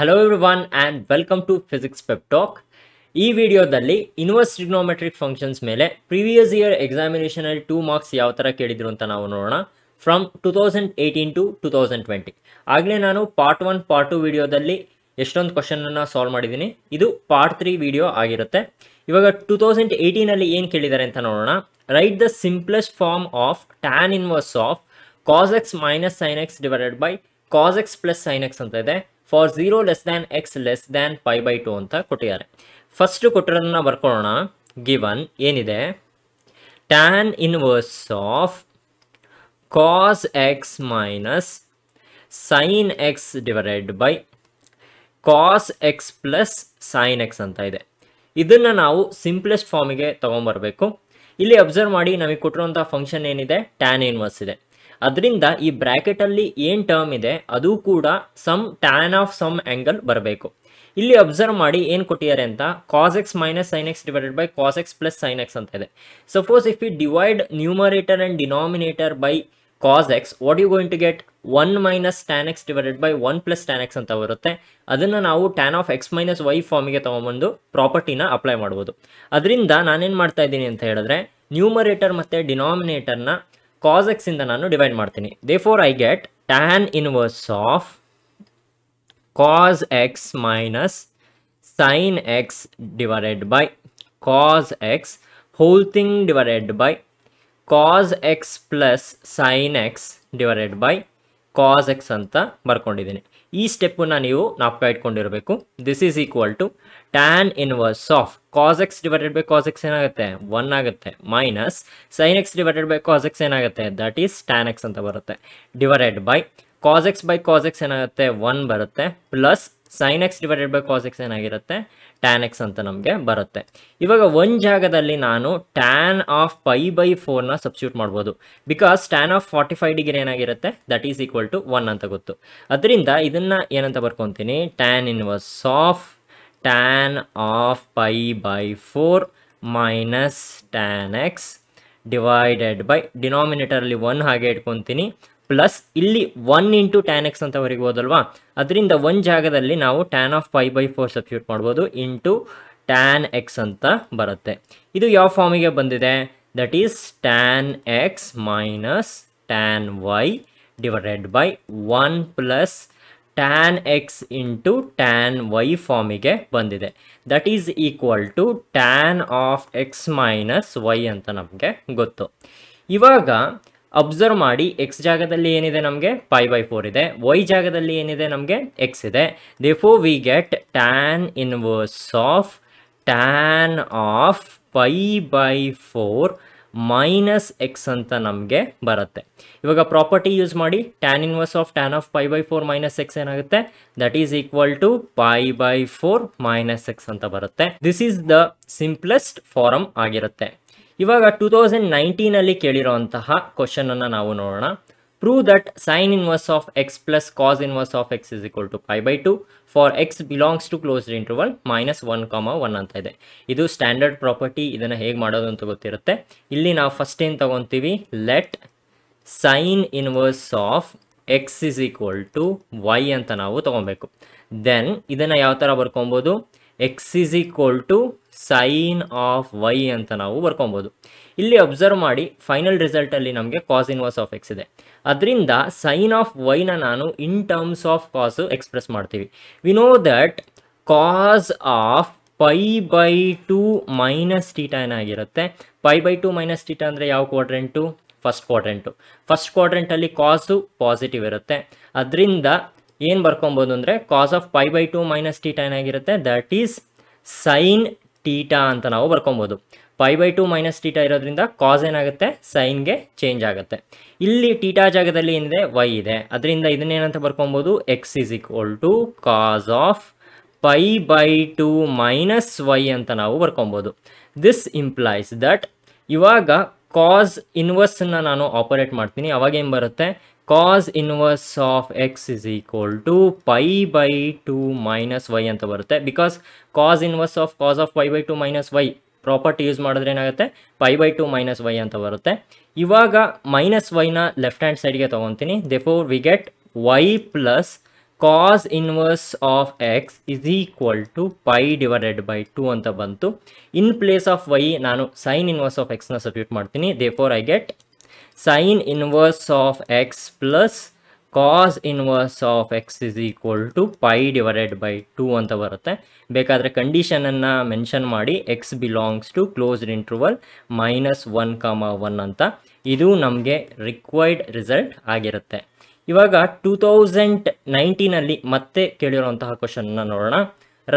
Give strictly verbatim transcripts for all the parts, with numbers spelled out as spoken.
Hello everyone and welcome to Physics Pep Talk. ಈ ವಿಡಿಯೋದಲ್ಲಿ inverse trigonometric functions ಮೇಲೆ previous year examination ಅಲ್ಲಿ ಎರಡು ಮಾರ್ಕ್ಸ್ ಯಾವ ತರ ಕೇಳಿದ್ರು ಅಂತ ನಾವು ನೋಡೋಣ ಫ್ರಮ್ ಎರಡು ಸಾವಿರದ ಹದಿನೆಂಟು ಟು ಎರಡು ಸಾವಿರದ ಇಪ್ಪತ್ತು. ಆಗಲೇ ನಾನು ಪಾರ್ಟ್ ಒಂದು ಪಾರ್ಟ್ ಎರಡು ವಿಡಿಯೋದಲ್ಲಿ ಎಷ್ಟೊಂದು ಕ್ವೆಶ್ಚನ್ ಅನ್ನು ಸಾಲ್ವ್ ಮಾಡಿದೀನಿ. ಇದು ಪಾರ್ಟ್ ಮೂರು ವಿಡಿಯೋ ಆಗಿರುತ್ತೆ. ಇವಾಗ ಎರಡು ಸಾವಿರದ ಹದಿನೆಂಟು ಅಲ್ಲಿ ಏನು ಕೇಳಿದ್ದಾರೆ ಅಂತ ನೋಡೋಣ. Write the simplest form of tan inverse of cos x minus sin x divided by cos x plus sin x ಅಂತ ಇದೆ. For zero less than x less than pi by two ಅಂತ ಕೊಟ್ಟಿದ್ದಾರೆ. ಫಸ್ಟ್ ಕೊಟ್ಟಿರೋದನ್ನ ಬರ್ಕೊಳ್ಳೋಣ. Given ಏನಿದೆ, tan inverse of cos x minus sine x divided by cos x plus sine x ಅಂತ ಇದೆ. ಇದನ್ನು ನಾವು ಸಿಂಪ್ಲೆಸ್ಟ್ ಫಾರ್ಮಿಗೆ ತೊಗೊಂಬರ್ಬೇಕು. ಇಲ್ಲಿ ಅಬ್ಸರ್ವ್ ಮಾಡಿ, ನಮಗೆ ಕೊಟ್ಟಿರೋಂಥ ಫಂಕ್ಷನ್ ಏನಿದೆ, ಟ್ಯಾನ್ ಇನ್ವರ್ಸ್ ಇದೆ. ಅದರಿಂದ ಈ ಬ್ರ್ಯಾಕೆಟಲ್ಲಿ ಏನು ಟರ್ಮ್ ಇದೆ ಅದು ಕೂಡ some tan of some angle ಬರಬೇಕು. ಇಲ್ಲಿ ಅಬ್ಸರ್ವ್ ಮಾಡಿ ಏನು ಕೊಟ್ಟಿದ್ದಾರೆ ಅಂತ, cos x minus sine x divided by cos x plus sine x ಅಂತ ಇದೆ. Suppose if you divide numerator and denominator by cos x, what you going to get, one minus tan x divided by one plus tan x ಅಂತ ಬರುತ್ತೆ. ಅದನ್ನು ನಾವು tan of x minus y ಫಾರ್ಮಿಗೆ ತೊಗೊಂಬಂದು ಪ್ರಾಪರ್ಟಿನ apply ಮಾಡ್ಬೋದು. ಅದರಿಂದ ನಾನೇನು ಮಾಡ್ತಾ ಇದ್ದೀನಿ ಅಂತ ಹೇಳಿದ್ರೆ, ನ್ಯೂಮರೇಟರ್ ಮತ್ತು ಡಿನಾಮಿನೇಟರ್ನ ಕಾಸ್ ಎಕ್ಸ್ ಇಂದ ನಾನು ಡಿವೈಡ್ ಮಾಡ್ತೀನಿ. Therefore I get tan inverse of cos x minus sine x divided by cos x whole thing divided by cos x plus sine x divided by cos x ಅಂತ ಬರ್ಕೊಂಡಿದ್ದೀನಿ. ಈ ಸ್ಟೆಪ್ಪನ್ನು ನೀವು ನಾಪ್ಕ ಇಟ್ಕೊಂಡಿರಬೇಕು. This is equal to tan inverse of cos x divided by cos x ಏನಾಗುತ್ತೆ, one ಆಗುತ್ತೆ, minus sine x divided by cos x ಏನಾಗುತ್ತೆ, ದಟ್ ಈಸ್ ಟ್ಯಾನ್ ಎಕ್ಸ್ ಅಂತ ಬರುತ್ತೆ, divided by cos x by cos x ಏನಾಗುತ್ತೆ, one ಬರುತ್ತೆ, plus sine x divided by cos x ಏನಾಗಿರುತ್ತೆ, tan x ಅಂತ ನಮಗೆ ಬರುತ್ತೆ. ಇವಾಗ ಒಂದು ಜಾಗದಲ್ಲಿ ನಾನು ಟ್ಯಾನ್ ಆಫ್ ಪೈ ಬೈ ಫೋರ್ನ ಸಬ್ಸ್ಟ್ಯೂಟ್ ಮಾಡ್ಬೋದು, because tan of forty five degree ಏನಾಗಿರುತ್ತೆ, that is equal to one ಅಂತ ಗೊತ್ತು. ಅದರಿಂದ ಇದನ್ನು ಏನಂತ ಬರ್ಕೊತೀನಿ, tan inverse of tan of pi by four minus tan x divided by, ಡಿನಾಮಿನೇಟರಲ್ಲಿ ಒನ್ ಹಾಗೆ ಇಟ್ಕೊತೀನಿ, ಪ್ಲಸ್ ಇಲ್ಲಿ ಒನ್ ಇಂಟು ಟ್ಯಾನ್ ಎಕ್ಸ್ ಅಂತ ಬರಿಬೋದಲ್ವಾ, ಅದರಿಂದ ಒಂದು ಜಾಗದಲ್ಲಿ ನಾವು tan of pi by four substitute ಮಾಡ್ಬೋದು ಇಂಟು ಟ್ಯಾನ್ ಎಕ್ಸ್ ಅಂತ ಬರುತ್ತೆ. ಇದು ಯಾವ ಫಾರ್ಮಿಗೆ ಬಂದಿದೆ, that is tan x minus tan y divided by one plus tan x into tan y ಫಾರ್ಮಿಗೆ ಬಂದಿದೆ. That is equal to tan of x minus y ಅಂತ ನಮಗೆ ಗೊತ್ತು. ಇವಾಗ ಅಬ್ಸರ್ವ್ ಮಾಡಿ, ಎಕ್ಸ್ ಜಾಗದಲ್ಲಿ ಏನಿದೆ, ನಮಗೆ ಪೈ ಬೈ ಫೋರ್ ಇದೆ, ವೈ ಜಾಗದಲ್ಲಿ ಏನಿದೆ, ನಮಗೆ ಎಕ್ಸ್ ಇದೆ. Therefore we get tan inverse of tan of pi by four minus x ಅಂತ ನಮಗೆ ಬರುತ್ತೆ. ಇವಾಗ ಪ್ರಾಪರ್ಟಿ ಯೂಸ್ ಮಾಡಿ, tan inverse of tan of pi by four minus x ಏನಾಗುತ್ತೆ, that is equal to pi by four minus x ಅಂತ ಬರುತ್ತೆ. This is the simplest form ಆಗಿರುತ್ತೆ. ಇವಾಗ ಟೂ ತೌಸಂಡ್ ನೈನ್ಟೀನಲ್ಲಿ ಕೇಳಿರೋಂತಹ ಕ್ವಶನನ್ನು ನಾವು ನೋಡೋಣ. Prove that sine inverse of x plus cos inverse of x is equal to pi by two for x belongs to closed interval minus one comma one ಅಂತ ಇದೆ. ಇದು ಸ್ಟ್ಯಾಂಡರ್ಡ್ ಪ್ರಾಪರ್ಟಿ, ಇದನ್ನು ಹೇಗೆ ಮಾಡೋದು ಅಂತ ಗೊತ್ತಿರುತ್ತೆ. ಇಲ್ಲಿ ನಾವು ಫಸ್ಟ್ ಏನು ತಗೊತೀವಿ, let sine inverse of x is equal to y ಅಂತ ನಾವು ತೊಗೊಬೇಕು. ದೆನ್ ಇದನ್ನು ಯಾವ ಥರ ಬರ್ಕೊಬೋದು, x is equal to sine of y ಅಂತ ನಾವು ಬರ್ಕೊಬೋದು. ಇಲ್ಲಿ ಅಬ್ಸರ್ವ್ ಮಾಡಿ, ಫೈನಲ್ ರಿಸಲ್ಟಲ್ಲಿ ನಮಗೆ ಕಾಸ್ ಇನ್ವರ್ಸ್ ಆಫ್ ಎಕ್ಸ್ ಇದೆ, ಅದರಿಂದ ಸೈನ್ ಆಫ್ ವೈನ ನಾನು in terms of cos express ಮಾಡ್ತೀವಿ. We know that cos of pi by two minus theta ಏನಾಗಿರುತ್ತೆ, pi by two minus theta ಅಂದರೆ ಯಾವ ಕ್ವಾಡ್ರೆಂಟು, ಫಸ್ಟ್ ಕ್ವಾಡ್ರೆಂಟು. ಫಸ್ಟ್ ಕ್ವಾಡ್ರೆಂಟಲ್ಲಿ ಕಾಸು ಪಾಸಿಟಿವ್ ಇರುತ್ತೆ, ಅದರಿಂದ ಏನು ಬರ್ಕೊಬೋದು ಅಂದರೆ cos of pi by two minus theta ಏನಾಗಿರುತ್ತೆ, ದಟ್ ಈಸ್ ಸೈನ್ ಟೀಟಾ ಅಂತ ನಾವು ಬರ್ಕೊಬೋದು. Pi by two minus theta ಇರೋದ್ರಿಂದ ಕಾಸ್ ಏನಾಗುತ್ತೆ, ಸೈನ್ಗೆ ಚೇಂಜ್ ಆಗುತ್ತೆ. ಇಲ್ಲಿ ಟೀಟಾ ಜಾಗದಲ್ಲಿ ಏನಿದೆ, ವೈ ಇದೆ, ಅದರಿಂದ ಇದನ್ನೇನಂತ ಬರ್ಕೊಬೋದು, x is equal to cos of pi by two minus y ಅಂತ ನಾವು ಬರ್ಕೊಬೋದು. ದಿಸ್ ಇಂಪ್ಲೈಸ್ ದಟ್ ಇವಾಗ ಕಾಸ್ ಇನ್ವರ್ಸನ್ನ ನಾನು ಆಪರೇಟ್ ಮಾಡ್ತೀನಿ, ಅವಾಗೇನು ಬರುತ್ತೆ, cos inverse of x is equal to pi by two minus y ಅಂತ ಬರುತ್ತೆ. Because cos inverse of cos of pi by two minus y property use ಮಾಡಿದ್ರೆ ಏನಾಗುತ್ತೆ, pi by two minus y ಅಂತ ಬರುತ್ತೆ. ಇವಾಗ ಮೈನಸ್ ವೈನ left hand ಸೈಡ್ಗೆ ತೊಗೊತೀನಿ. Therefore we get y plus cos inverse of x is equal to pi divided by two ಅಂತ ಬಂತು. In place of y ನಾನು sin inverse of x ನ ಸಬ್ಸ್ಟಿಟ್ಯೂಟ್ ಮಾಡ್ತೀನಿ. Therefore I get sin inverse of x plus cos inverse of x is equal to pi divided by two ಅಂತ ಬರುತ್ತೆ. ಬೇಕಾದ್ರೆ condition ಅನ್ನು mention ಮಾಡಿ x belongs to closed interval minus one comma one ಅಂತ. ಇದು ನಮಗೆ required result ಆಗಿರುತ್ತೆ. ಇವಾಗ ಟೂ ತೌಸಂಡ್ ನೈನ್ಟೀನಲ್ಲಿ ಮತ್ತೆ ಕೇಳಿರುವಂತಹ ಕ್ವಶನ್ನ ನೋಡೋಣ.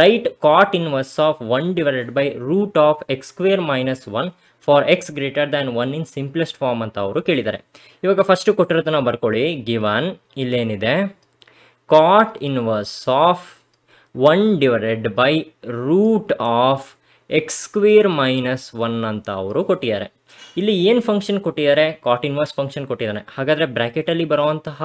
Right cot inverse of one divided by root of x square minus one for x greater than one in simplest form ಅಂತ ಅವರು ಕೇಳಿದ್ದಾರೆ. ಇವಾಗ ಫಸ್ಟು ಕೊಟ್ಟಿರೋದು ನಾವು ಬರ್ಕೊಳ್ಳಿ. ಗಿವನ್ ಇಲ್ಲೇನಿದೆ cot inverse of one divided by root of x square minus one ಅಂತ ಅವರು ಕೊಟ್ಟಿದ್ದಾರೆ. ಇಲ್ಲಿ ಏನು ಫಂಕ್ಷನ್ ಕೊಟ್ಟಿದ್ದಾರೆ? ಕಾಟ್ ಇನ್ವರ್ಸ್ ಫಂಕ್ಷನ್ ಕೊಟ್ಟಿದ್ದಾನೆ. ಹಾಗಾದರೆ ಬ್ರ್ಯಾಕೆಟಲ್ಲಿ ಬರುವಂತಹ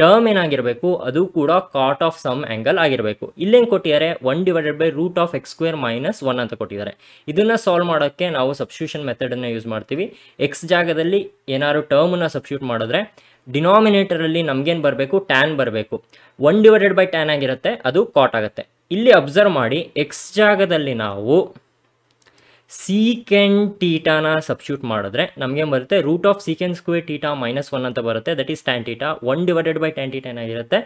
ಟರ್ಮ್ ಏನಾಗಿರಬೇಕು? ಅದು ಕೂಡ ಕಾಟ್ ಆಫ್ ಸಮ್ ಆ್ಯಂಗಲ್ ಆಗಿರಬೇಕು. ಇಲ್ಲೇನು ಕೊಟ್ಟಿದ್ದಾರೆ? One divided by root of x square minus one ಅಂತ ಕೊಟ್ಟಿದ್ದಾರೆ. ಇದನ್ನು ಸಾಲ್ವ್ ಮಾಡೋಕ್ಕೆ ನಾವು ಸಬ್ಸ್ಟಿಟ್ಯೂಷನ್ ಮೆಥಡನ್ನು ಯೂಸ್ ಮಾಡ್ತೀವಿ. ಎಕ್ಸ್ ಜಾಗದಲ್ಲಿ ಏನಾದ್ರು ಟರ್ಮನ್ನು ಸಬ್ಸ್ಟಿಟ್ಯೂಟ್ ಮಾಡಿದ್ರೆ ಡಿನಾಮಿನೇಟರಲ್ಲಿ ನಮಗೇನು ಬರಬೇಕು? ಟ್ಯಾನ್ ಬರಬೇಕು. ಒನ್ ಡಿವೈಡೆಡ್ ಬೈ ಟ್ಯಾನ್ ಆಗಿರುತ್ತೆ, ಅದು ಕಾಟ್ ಆಗುತ್ತೆ. ಇಲ್ಲಿ ಅಬ್ಸರ್ವ್ ಮಾಡಿ, ಎಕ್ಸ್ ಜಾಗದಲ್ಲಿ ನಾವು ಸೀಕೆಂಡ್ ಟೀಟಾನ ಸಬ್ಸ್ಟಿಟ್ಯೂಟ್ ಮಾಡಿದ್ರೆ ನಮಗೇನು ಬರುತ್ತೆ? Root of secant square theta minus one ಅಂತ ಬರುತ್ತೆ. That is tan theta. One divided by tan theta ಏನಾಗಿರುತ್ತೆ?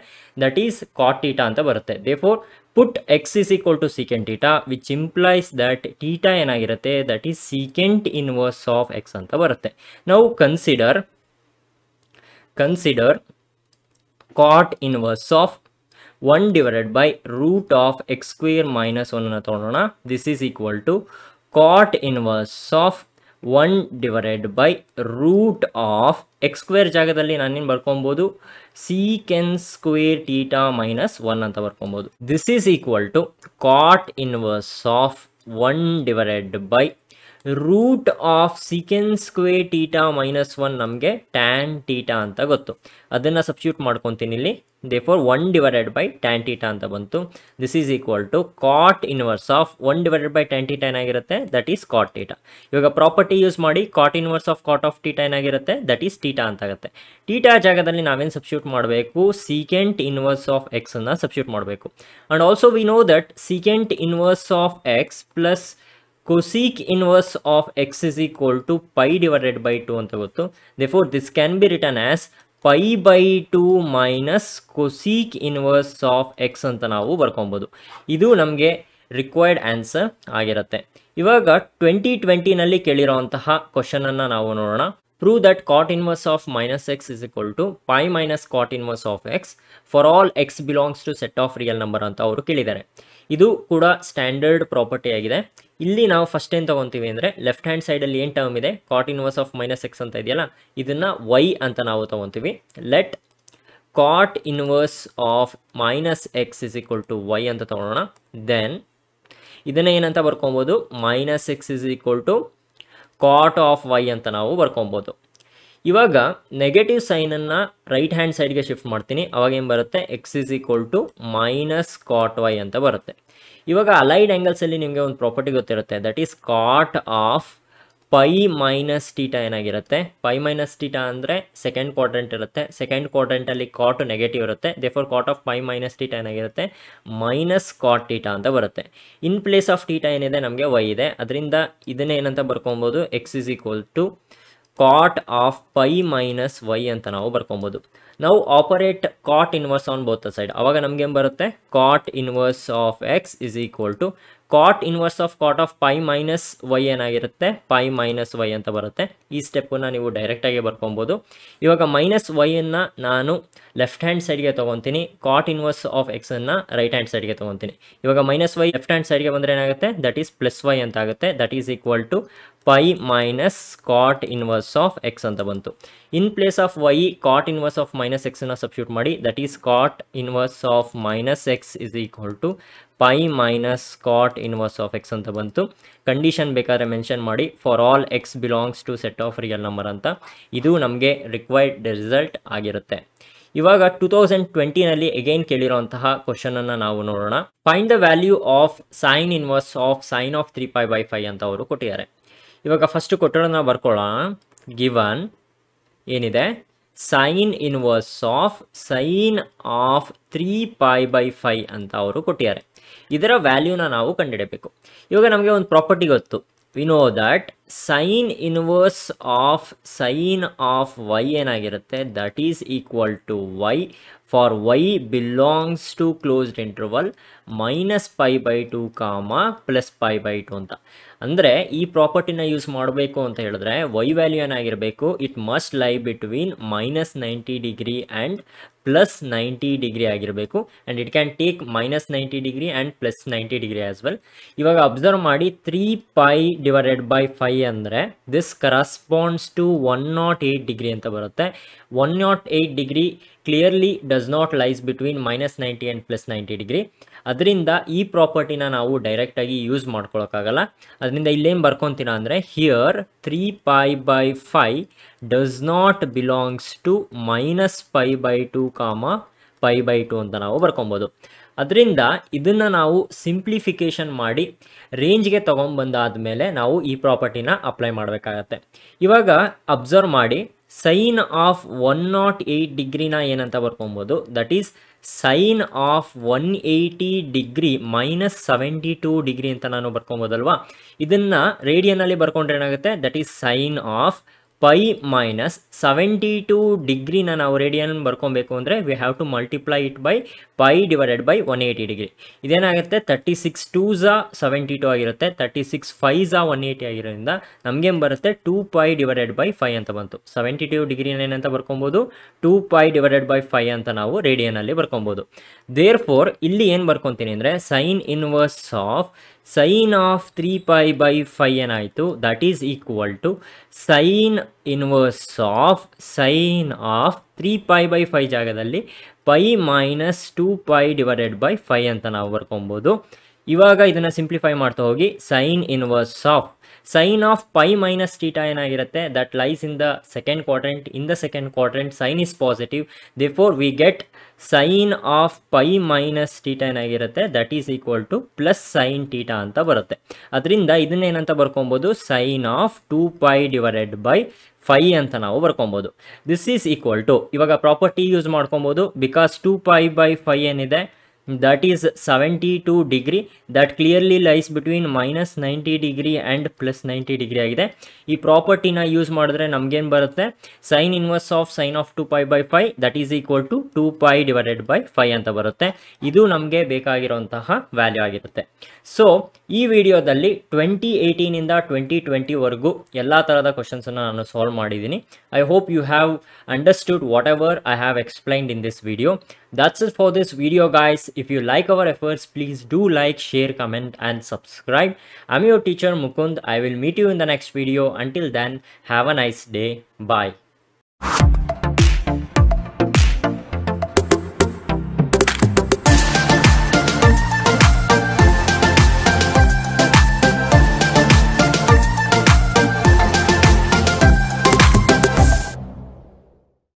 ದಟ್ ಈಸ್ ಕಾಟ್ ಟೀಟಾ ಅಂತ ಬರುತ್ತೆ. Therefore put x is equal to secant theta which implies that theta ಏನಾಗಿರುತ್ತೆ? That is secant inverse of x ಅಂತ ಬರುತ್ತೆ. ನಾವು consider consider cot inverse of one divided by root of x square minus one ಅನ್ನು ತೊಗೊಳೋಣ. This is equal to cot inverse of one divided by root of x square ಜಾಗದಲ್ಲಿ ನಾನೇನು ಬರ್ಕೊಬೋದು? secant square theta minus one ಅಂತ ಬರ್ಕೊಬೋದು. This is equal to cot inverse of one divided by root of secant square theta minus one ನಮಗೆ tan theta ಅಂತ ಗೊತ್ತು. ಅದನ್ನು substitute ಮಾಡ್ಕೊತೀನಿ ಇಲ್ಲಿ. therefore one divided by tan theta ಅಂತ ಬಂತು. this is equal to cot inverse of one divided by tan theta ಏನಾಗಿರುತ್ತೆ? that is cot theta. ಇವಾಗ ಪ್ರಾಪರ್ಟಿ ಯೂಸ್ ಮಾಡಿ cot inverse of cot of theta ಏನಾಗಿರುತ್ತೆ? that is theta ಅಂತ ಆಗುತ್ತೆ. theta ಜಾಗದಲ್ಲಿ ನಾವೇನು ಸಬ್ಸ್ಟಿಟ್ಯೂಟ್ ಮಾಡಬೇಕು? secant inverse of x ಅನ್ನು ಸಬ್ಸ್ಟಿಟ್ಯೂಟ್ ಮಾಡಬೇಕು. and also we know that secant inverse of x plus cosec inverse of x is equal to pi divided by two ಅಂತ ಗೊತ್ತು. therefore this can be written as pi by two minus cosec inverse of x ಅಂತ ನಾವು ಬರ್ಕೊಬೋದು. ಇದು ನಮಗೆ required answer ಆಗಿರುತ್ತೆ. ಇವಾಗ twenty ಟ್ವೆಂಟಿನಲ್ಲಿ ಕೇಳಿರೋಂತಹ ಕ್ವಶನನ್ನು ನಾವು ನೋಡೋಣ. prove that cot inverse of minus x is equal to pi minus cot inverse of x for all x belongs to set of real number ಅಂತ ಅವರು ಕೇಳಿದ್ದಾರೆ. ಇದು ಕೂಡ ಸ್ಟ್ಯಾಂಡರ್ಡ್ ಪ್ರಾಪರ್ಟಿ ಆಗಿದೆ. ಇಲ್ಲಿ ನಾವು ಫಸ್ಟ್ ಏನು ತೊಗೊತೀವಿ ಅಂದರೆ, ಲೆಫ್ಟ್ ಹ್ಯಾಂಡ್ ಸೈಡಲ್ಲಿ ಏನು ಟರ್ಮ್ ಇದೆ? cot inverse of minus x ಅಂತ ಇದೆಯಲ್ಲ, ಇದನ್ನು y ಅಂತ ನಾವು ತೊಗೊತೀವಿ. Let cot inverse of minus x is equal to y ಅಂತ ತೊಗೊಳ್ಳೋಣ. ದೆನ್ ಇದನ್ನು ಏನಂತ ಬರ್ಕೊಬೋದು? minus x is equal to cot of y ಅಂತ ನಾವು ಬರ್ಕೊಬೋದು. ಇವಾಗ ನೆಗೆಟಿವ್ ಸೈನನ್ನು ರೈಟ್ ಹ್ಯಾಂಡ್ ಸೈಡ್ಗೆ ಶಿಫ್ಟ್ ಮಾಡ್ತೀನಿ. ಅವಾಗ ಏನು ಬರುತ್ತೆ? x is equal to minus cot y ಅಂತ ಬರುತ್ತೆ. ಇವಾಗ ಅಲೈಡ್ ಆ್ಯಂಗಲ್ಸಲ್ಲಿ ನಿಮಗೆ ಒಂದು ಪ್ರಾಪರ್ಟಿ ಗೊತ್ತಿರುತ್ತೆ. That is cot of pi minus theta ಏನಾಗಿರುತ್ತೆ? ಪೈ ಮೈನಸ್ ಟೀಟಾ ಅಂದರೆ ಸೆಕೆಂಡ್ ಕ್ವಾಡ್ರೆಂಟ್ ಇರುತ್ತೆ. ಸೆಕೆಂಡ್ ಕ್ವಾಡ್ರೆಂಟಲ್ಲಿ ಕಾಟ್ ನೆಗೆಟಿವ್ ಇರುತ್ತೆ. Therefore cot of pi minus theta ಏನಾಗಿರುತ್ತೆ? ಮೈನಸ್ ಕಾಟ್ ಟೀಟಾ ಅಂತ ಬರುತ್ತೆ. ಇನ್ ಪ್ಲೇಸ್ ಆಫ್ ಟೀಟಾ ಏನಿದೆ? ನಮಗೆ y ಇದೆ. ಅದರಿಂದ ಇದನ್ನೇ ಏನಂತ ಬರ್ಕೊಬೋದು? x is equal to cot of pi minus y ಅಂತ ನಾವು ಬರ್ಕೊಬೋದು. ನಾವು operate cot inverse on both the side. ಅವಾಗ ನಮ್ಗೆ ಏನು ಬರುತ್ತೆ? cot inverse of x is equal to cot inverse of cot of pi minus y ಏನಾಗಿರುತ್ತೆ? pi minus y ಅಂತ ಬರುತ್ತೆ. ಈ ಸ್ಟೆಪ್ಪನ್ನು ನೀವು ಡೈರೆಕ್ಟಾಗಿ ಬರ್ಕೊಬೋದು. ಇವಾಗ ಮೈನಸ್ ವೈಯನ್ನು ನಾನು ಲೆಫ್ಟ್ ಹ್ಯಾಂಡ್ ಸೈಡ್ಗೆ ತೊಗೊತೀನಿ. cot inverse of x ಅನ್ನು ರೈಟ್ ಹ್ಯಾಂಡ್ ಸೈಡ್ಗೆ ತೊಗೊತೀನಿ. ಇವಾಗ ಮೈನಸ್ ವೈ ಲೆಫ್ಟ್ ಹ್ಯಾಂಡ್ ಸೈಡ್ಗೆ ಬಂದರೆ ಏನಾಗುತ್ತೆ? ದಟ್ ಈಸ್ ಪ್ಲಸ್ ವೈ ಅಂತ ಆಗುತ್ತೆ. That is equal to pi minus cot inverse of x ಅಂತ ಬಂತು. In place of y cot inverse of minus ಎಕ್ಸನ್ನು ಸಬ್ಸ್ಟಿಟ್ಯೂಟ್ ಮಾಡಿ. That is cot inverse of minus x is equal to pi minus cot inverse of x ಅಂತ ಬಂತು. Condition ಬೇಕಾದ್ರೆ mention ಮಾಡಿ for all x belongs to set of real number ಅಂತ. ಇದು ನಮಗೆ required result ಆಗಿರುತ್ತೆ. ಇವಾಗ ಟೂ ತೌಸಂಡ್ ಟ್ವೆಂಟಿನಲ್ಲಿ ಎಗೈನ್ ಕೇಳಿರೋಂತಹ ಕ್ವಶನನ್ನು ನಾವು ನೋಡೋಣ. Find the value of sine inverse of sine of three pi by five ಅಂತ ಅವರು ಕೊಟ್ಟಿದ್ದಾರೆ. ಇವಾಗ ಫಸ್ಟು ಕೊಟ್ಟಿರೋದು ನಾವು ಬರ್ಕೊಳ್ಳೋಣ. ಗಿವನ್ ಏನಿದೆ? sin inverse of sin of three pi by five ಅಂತ ಅವರು ಕೊಟ್ಟಿದ್ದಾರೆ. ಇದರ ವ್ಯಾಲ್ಯೂನ ನಾವು ಕಂಡುಹಿಡಿಯಬೇಕು. ಇವಾಗ ನಮಗೆ ಒಂದು ಪ್ರಾಪರ್ಟಿ ಗೊತ್ತು. We know that sin inverse of sin of y ಏನಾಗಿರುತ್ತೆ, that is equal to y for y belongs to closed interval minus pi by two comma plus pi by two ಅಂತ. ಅಂದರೆ ಈ ಪ್ರಾಪರ್ಟಿನ ಯೂಸ್ ಮಾಡಬೇಕು ಅಂತ ಹೇಳಿದ್ರೆ y value ಏನಾಗಿರಬೇಕು, it must lie between minus ninety degree and plus ninety degree ಆಗಿರಬೇಕು. And it can take minus ninety degree and plus ninety degree as well. ಇವಾಗ observe ಮಾಡಿ, three pi divided by five ಅಂದರೆ this corresponds to one naught eight degree ಅಂತ ಬರುತ್ತೆ. One naught eight degree clearly does not lies between minus ninety and plus ninety degree. ಅದರಿಂದ ಈ ಪ್ರಾಪರ್ಟಿನ ನಾವು ಡೈರೆಕ್ಟಾಗಿ use ಮಾಡ್ಕೊಳ್ಳೋಕ್ಕಾಗಲ್ಲ. ಅದರಿಂದ ಇಲ್ಲೇನು ಬರ್ಕೊತೀನ ಅಂದರೆ, here three pi by five does not belongs to minus pi by two comma pi by two ಅಂತ ನಾವು ಬರ್ಕೊಬೋದು. ಅದರಿಂದ ಇದನ್ನು ನಾವು ಸಿಂಪ್ಲಿಫಿಕೇಶನ್ ಮಾಡಿ ರೇಂಜ್ಗೆ ತೊಗೊಂಬಂದಾದ ಮೇಲೆ ನಾವು ಈ ಪ್ರಾಪರ್ಟಿನ ಅಪ್ಲೈ ಮಾಡಬೇಕಾಗತ್ತೆ. ಇವಾಗ ಅಬ್ಸರ್ವ್ ಮಾಡಿ, sine of one naught eight ಡಿಗ್ರಿನ ಏನಂತ ಬರ್ಕೊಬೋದು, that is sine of one eighty degree minus seventy two degree ಅಂತ ನಾನು ಬರ್ಕೊಬೋದಲ್ವಾ. ಇದನ್ನು ರೇಡಿಯನಲ್ಲಿ ಬರ್ಕೊಂಡ್ರೆ ಏನಾಗುತ್ತೆ, that is sine of pi minus seventy two ಡಿಗ್ರಿನ ನಾವು ರೇಡಿಯನ್ ಬರ್ಕೊಬೇಕು ಅಂದರೆ we have to multiply it by pi divided by one eighty degree. ಇದೇನಾಗುತ್ತೆ, ತರ್ಟಿ ಸಿಕ್ಸ್ ಟೂ ಝಾ ಸೆವೆಂಟಿ ಟು ಆಗಿರುತ್ತೆ, ತರ್ಟಿ ಸಿಕ್ಸ್ ಫೈ ಝಾ ಒನ್ ಏಯ್ಟಿ ಆಗಿರೋದ್ರಿಂದ ನಮಗೇನು ಬರುತ್ತೆ, two pi divided by five ಅಂತ ಬಂತು. ಸೆವೆಂಟಿ ಟೂ ಡಿಗ್ರಿನ ಏನಂತ ಬರ್ಕೊಬೋದು, two pi divided by five ಅಂತ ನಾವು ರೇಡಿಯನಲ್ಲಿ ಬರ್ಕೊಬೋದು. ದೇರ್ ಫೋರ್ ಇಲ್ಲಿ ಏನು ಬರ್ಕೊತೀನಿ ಅಂದರೆ, sine inverse of sine of three pi by five ಏನಾಯಿತು, that is equal to sine inverse of sine of three pi by five ಜಾಗದಲ್ಲಿ pi minus two pi divided by five ಅಂತ ನಾವು ಬರ್ಕೊಬೋದು. ಇವಾಗ ಇದನ್ನು ಸಿಂಪ್ಲಿಫೈ ಮಾಡ್ತಾ ಹೋಗಿ, sine inverse of sine of pi minus theta ಏನಾಗಿರುತ್ತೆ, that lies in the second quadrant. In the second quadrant sine is positive, therefore we get sine of pi minus theta ಏನಾಗಿರುತ್ತೆ, that is equal to plus sine theta ಅಂತ ಬರುತ್ತೆ. ಅದರಿಂದ ಇದನ್ನೇನಂತ ಬರ್ಕೊಬೋದು, sine of two pi divided by five ಅಂತ ನಾವು ಬರ್ಕೊಬೋದು. This is equal to, ಇವಾಗ ಪ್ರಾಪರ್ಟಿ ಯೂಸ್ ಮಾಡ್ಕೊಬೋದು, because two pi by five ಏನಿದೆ, that is seventy-two degree, that clearly lies between minus ninety degree and plus ninety degree ಆಗಿದೆ. ಈ ಪ್ರಾಪರ್ಟಿನ use ಮಾಡಿದ್ರೆ ನಮಗೇನು ಬರುತ್ತೆ, sine inverse of sine of two pi by five that is equal to two pi divided by five ಅಂತ ಬರುತ್ತೆ. ಇದು ನಮಗೆ ಬೇಕಾಗಿರುವಂತಹ ವ್ಯಾಲ್ಯೂ ಆಗಿರುತ್ತೆ. ಸೊ ಈ ವಿಡಿಯೋದಲ್ಲಿ ಟ್ವೆಂಟಿ ಏಯ್ಟೀನಿಂದ ಟ್ವೆಂಟಿ ಟ್ವೆಂಟಿವರೆಗೂ ಎಲ್ಲ ಥರದ ಕ್ವಶನ್ಸನ್ನು ನಾನು ಸಾಲ್ವ್ ಮಾಡಿದ್ದೀನಿ. I hope you have understood whatever I have explained in this video. That's it for this video, guys. If you like our efforts, please do like, share, comment and subscribe. I'm your teacher Mukund. I will meet you in the next video. Until then, have a nice day. Bye.